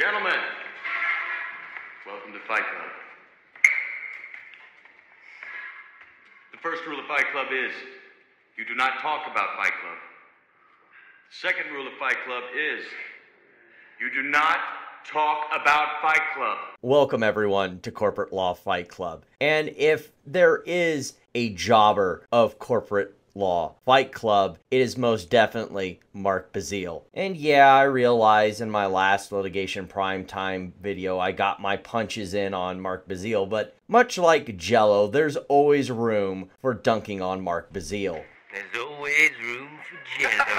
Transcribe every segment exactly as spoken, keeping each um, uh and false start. Gentlemen, welcome to Fight Club. The first rule of Fight Club is you do not talk about Fight Club. The second rule of Fight Club is you do not talk about Fight Club. Welcome everyone to Corporate Law Fight Club. And if there is a jobber of corporate law Fight Club, it is most definitely Mark Basile. And yeah, I realize in my last Litigation Primetime video, I got my punches in on Mark Basile, but much like Jell-O, there's always room for dunking on Mark Basile. There's always room for Jell-O.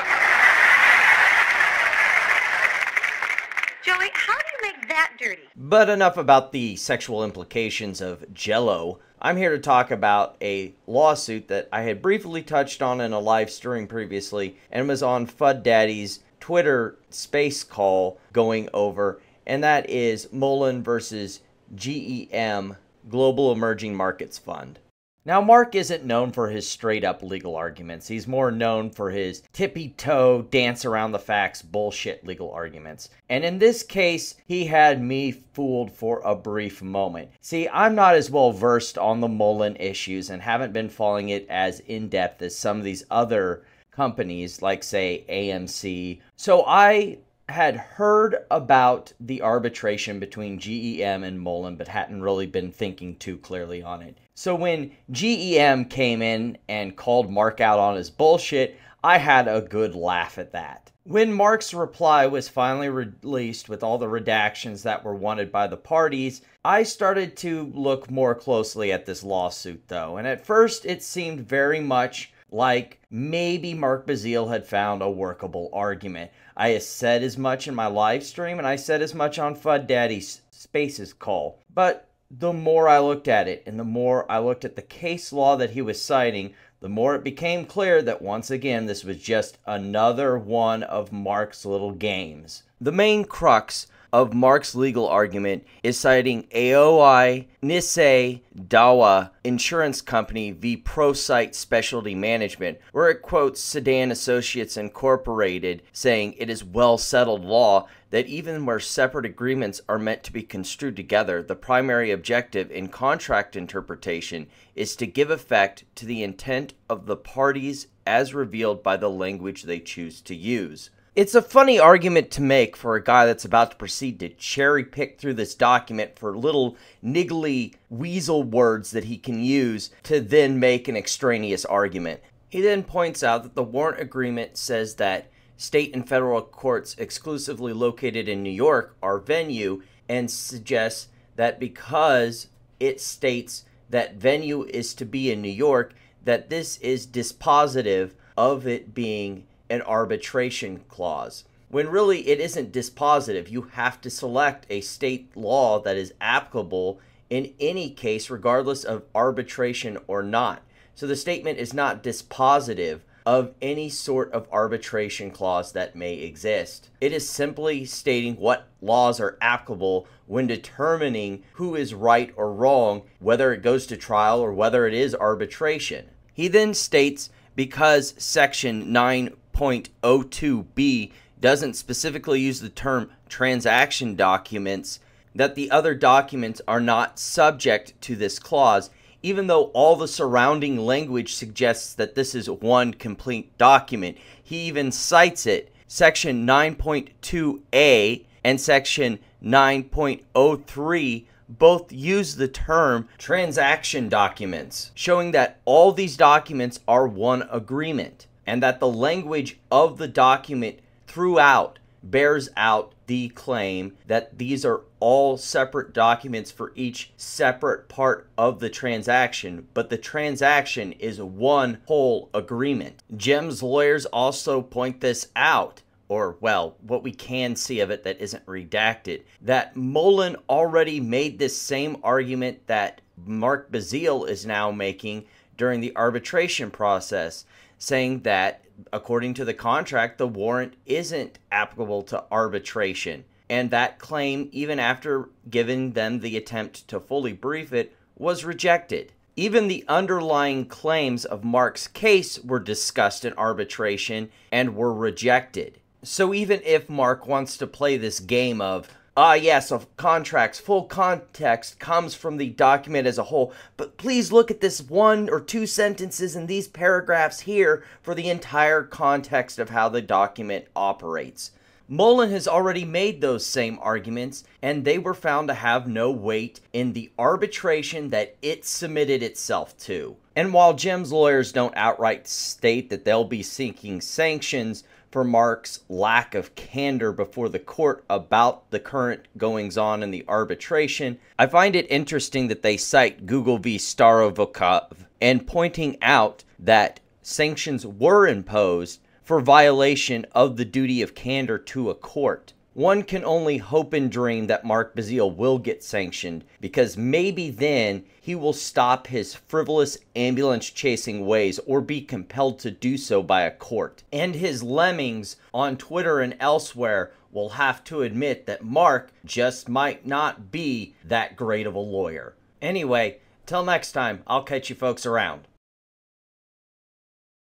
Joey, how do you make that dirty? But enough about the sexual implications of Jell-O. I'm here to talk about a lawsuit that I had briefly touched on in a live stream previously and was on F U D Daddy's Twitter space call going over, and that is Mullen versus G E M Global Emerging Markets Fund. Now, Mark isn't known for his straight-up legal arguments. He's more known for his tippy-toe, dance-around-the-facts bullshit legal arguments. And in this case, he had me fooled for a brief moment. See, I'm not as well-versed on the Mullen issues and haven't been following it as in-depth as some of these other companies, like, say, A M C. So I had heard about the arbitration between G E M and Mullen, but hadn't really been thinking too clearly on it. So when G E M came in and called Mark out on his bullshit, I had a good laugh at that. When Mark's reply was finally released with all the redactions that were wanted by the parties, I started to look more closely at this lawsuit though, and at first it seemed very much like maybe Mark Basile had found a workable argument. I said as much in my live stream, and I said as much on F U D Daddy's Spaces call. But the more I looked at it, and the more I looked at the case law that he was citing, the more it became clear that once again this was just another one of Mark's little games. The main crux of Mark's legal argument is citing Aioi Nissay Dowa Insurance Company v. ProSite Specialty Management, where it quotes Seiden Associates Incorporated, saying it is well-settled law that even where separate agreements are meant to be construed together, the primary objective in contract interpretation is to give effect to the intent of the parties as revealed by the language they choose to use. It's a funny argument to make for a guy that's about to proceed to cherry-pick through this document for little niggly weasel words that he can use to then make an extraneous argument. He then points out that the warrant agreement says that state and federal courts exclusively located in New York are venue, and suggests that because it states that venue is to be in New York, that this is dispositive of it being an arbitration clause, when really it isn't dispositive. You have to select a state law that is applicable in any case, regardless of arbitration or not. So the statement is not dispositive of any sort of arbitration clause that may exist. It is simply stating what laws are applicable when determining who is right or wrong, whether it goes to trial or whether it is arbitration. He then states, because section nine point oh two B doesn't specifically use the term transaction documents, that the other documents are not subject to this clause, even though all the surrounding language suggests that this is one complete document. He even cites it, section nine point two A and section nine point oh three both use the term transaction documents, showing that all these documents are one agreement, and that the language of the document throughout bears out the claim that these are all separate documents for each separate part of the transaction, but the transaction is one whole agreement. G E M's lawyers also point this out, or, well, what we can see of it that isn't redacted, that Mullen already made this same argument that Mark Basile is now making during the arbitration process, saying that, according to the contract, the warrant isn't applicable to arbitration. And that claim, even after giving them the attempt to fully brief it, was rejected. Even the underlying claims of Mark's case were discussed in arbitration and were rejected. So even if Mark wants to play this game of, Ah, yes, of contracts. Full context comes from the document as a whole, but please look at this one or two sentences in these paragraphs here for the entire context of how the document operates. Mullen has already made those same arguments, and they were found to have no weight in the arbitration that it submitted itself to. And while G E M's lawyers don't outright state that they'll be seeking sanctions for Mark's lack of candor before the court about the current goings-on in the arbitration, I find it interesting that they cite Google v. Starovikov and pointing out that sanctions were imposed for violation of the duty of candor to a court. One can only hope and dream that Mark Basile will get sanctioned, because maybe then he will stop his frivolous ambulance-chasing ways or be compelled to do so by a court. And his lemmings on Twitter and elsewhere will have to admit that Mark just might not be that great of a lawyer. Anyway, till next time, I'll catch you folks around.